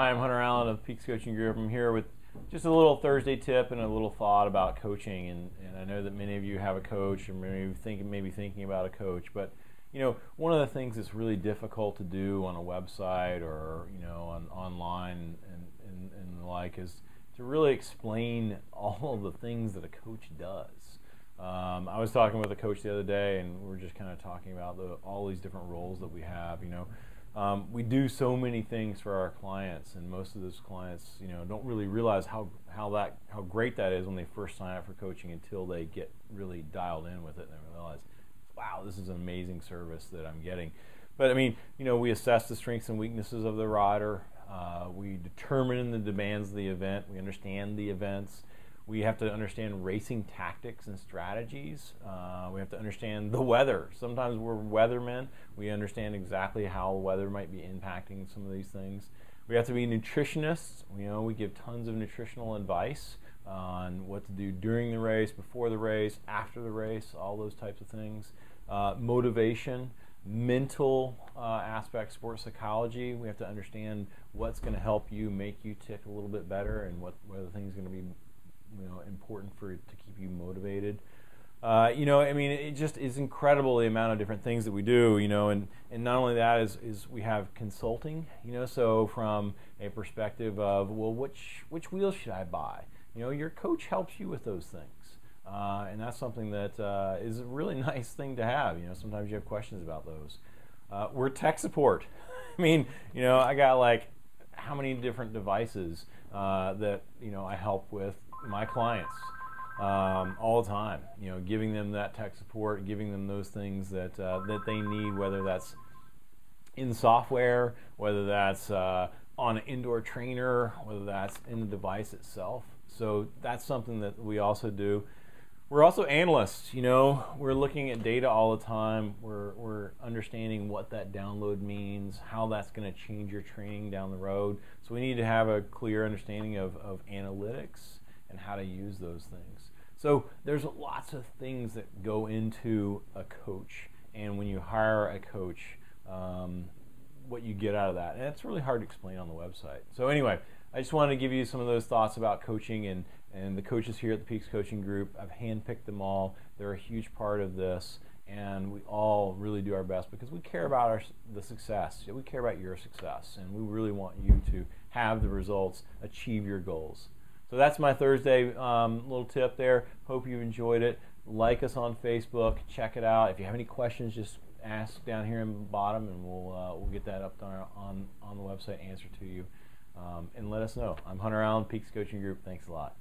Hi, I'm Hunter Allen of Peaks Coaching Group. I'm here with just a little Thursday tip and a little thought about coaching. And I know that many of you have a coach, or many of you maybe thinking about a coach. But you know, one of the things that's really difficult to do on a website or online and the like is to really explain all of the things that a coach does. I was talking with a coach the other day, and we were just kind of talking about all these different roles that we have. We do so many things for our clients, and most of those clients, don't really realize how great that is when they first sign up for coaching until they get really dialed in with it and they realize, wow, this is an amazing service that I'm getting. But I mean, we assess the strengths and weaknesses of the rider. We determine the demands of the event. We understand the events. We have to understand racing tactics and strategies. We have to understand the weather. Sometimes we're weathermen. We understand exactly how weather might be impacting some of these things. We have to be nutritionists. We give tons of nutritional advice on what to do during the race, before the race, after the race, all those types of things. Motivation, mental aspects, sports psychology. We have to understand what's going to help you make you tick a little bit better, and what other things are going to be important to keep you motivated. I mean, it just is incredible the amount of different things that we do, and not only that is we have consulting, so from a perspective of, well, which wheels should I buy? Your coach helps you with those things, and that's something that is a really nice thing to have. Sometimes you have questions about those. We're tech support. I mean, I got like how many different devices that I help with my clients all the time, giving them that tech support, giving them those things that that they need, whether that's in software, whether that's on an indoor trainer, whether that's in the device itself. So that's something that we also do. We're also analysts. We're looking at data all the time. We're understanding what that download means, how that's going to change your training down the road. So we need to have a clear understanding of analytics and how to use those things. So there's lots of things that go into a coach, and when you hire a coach, what you get out of that. And it's really hard to explain on the website. So anyway, I just wanted to give you some of those thoughts about coaching, and the coaches here at the Peaks Coaching Group, I've handpicked them all. They're a huge part of this, and we all really do our best because we care about the success. We care about your success, and we really want you to have the results, achieve your goals. So that's my Thursday little tip there. Hope you enjoyed it. Like us on Facebook. Check it out. If you have any questions, just ask down here in the bottom, and we'll get that up on the website, answer to you. And let us know. I'm Hunter Allen, Peaks Coaching Group. Thanks a lot.